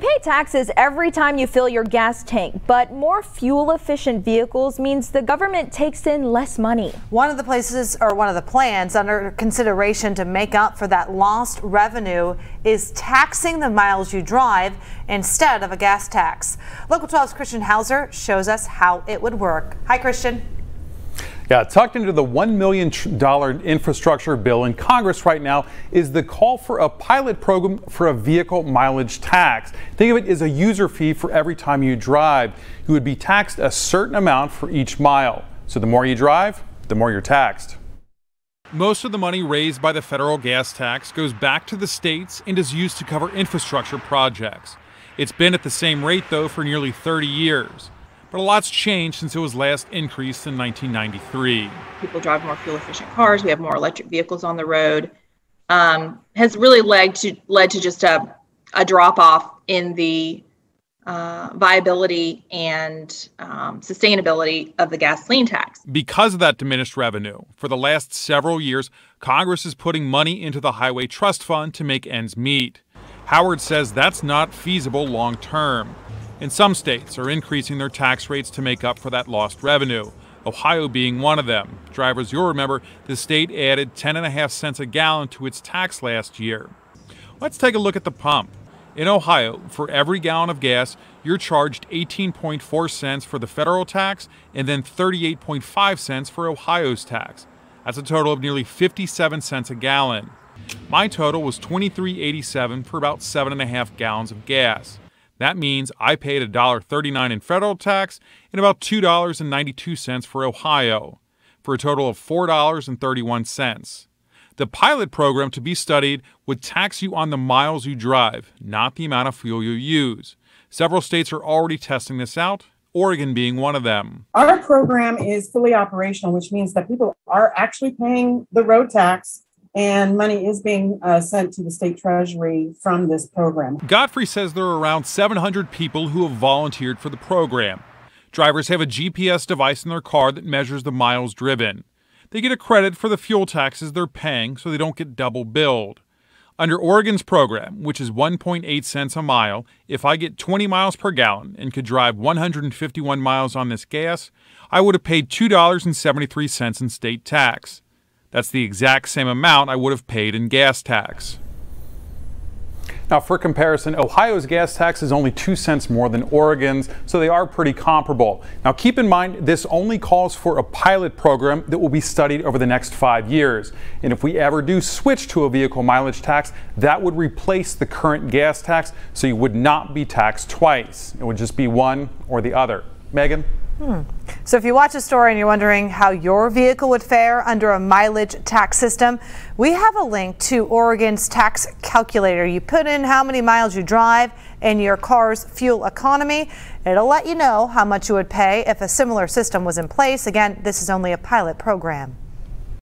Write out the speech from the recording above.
You pay taxes every time you fill your gas tank, but more fuel-efficient vehicles means the government takes in less money. One of the plans under consideration to make up for that lost revenue is taxing the miles you drive instead of a gas tax. Local 12's Christian Hauser shows us how it would work. Hi, Christian. Yeah, tucked into the $1 million infrastructure bill in Congress right now is the call for a pilot program for a vehicle mileage tax. Think of it as a user fee for every time you drive. You would be taxed a certain amount for each mile. So the more you drive, the more you're taxed. Most of the money raised by the federal gas tax goes back to the states and is used to cover infrastructure projects. It's been at the same rate, though, for nearly 30 years. But a lot's changed since it was last increased in 1993. People drive more fuel-efficient cars. We have more electric vehicles on the road. Has really led to just a drop-off in the viability and sustainability of the gasoline tax. Because of that diminished revenue, for the last several years, Congress is putting money into the Highway Trust Fund to make ends meet. Howard says that's not feasible long-term. And some states are increasing their tax rates to make up for that lost revenue, Ohio being one of them. Drivers, you'll remember, the state added 10.5 cents a gallon to its tax last year. Let's take a look at the pump. In Ohio, for every gallon of gas, you're charged 18.4 cents for the federal tax and then 38.5 cents for Ohio's tax. That's a total of nearly 57 cents a gallon. My total was $23.87 for about 7.5 gallons of gas. That means I paid $1.39 in federal tax and about $2.92 for Ohio, for a total of $4.31. The pilot program to be studied would tax you on the miles you drive, not the amount of fuel you use. Several states are already testing this out, Oregon being one of them. Our program is fully operational, which means that people are actually paying the road tax, and money is being sent to the state treasury from this program. Godfrey says there are around 700 people who have volunteered for the program. Drivers have a GPS device in their car that measures the miles driven. They get a credit for the fuel taxes they're paying so they don't get double billed. Under Oregon's program, which is 1.8 cents a mile, if I get 20 miles per gallon and could drive 151 miles on this gas, I would have paid $2.73 in state tax. That's the exact same amount I would have paid in gas tax. Now, for comparison, Ohio's gas tax is only 2 cents more than Oregon's, so they are pretty comparable. Now, keep in mind, this only calls for a pilot program that will be studied over the next 5 years. And if we ever do switch to a vehicle mileage tax, that would replace the current gas tax, so you would not be taxed twice. It would just be one or the other. Megan? So if you watch a story and you're wondering how your vehicle would fare under a mileage tax system, we have a link to Oregon's tax calculator. You put in how many miles you drive and your car's fuel economy. It'll let you know how much you would pay if a similar system was in place. Again, this is only a pilot program.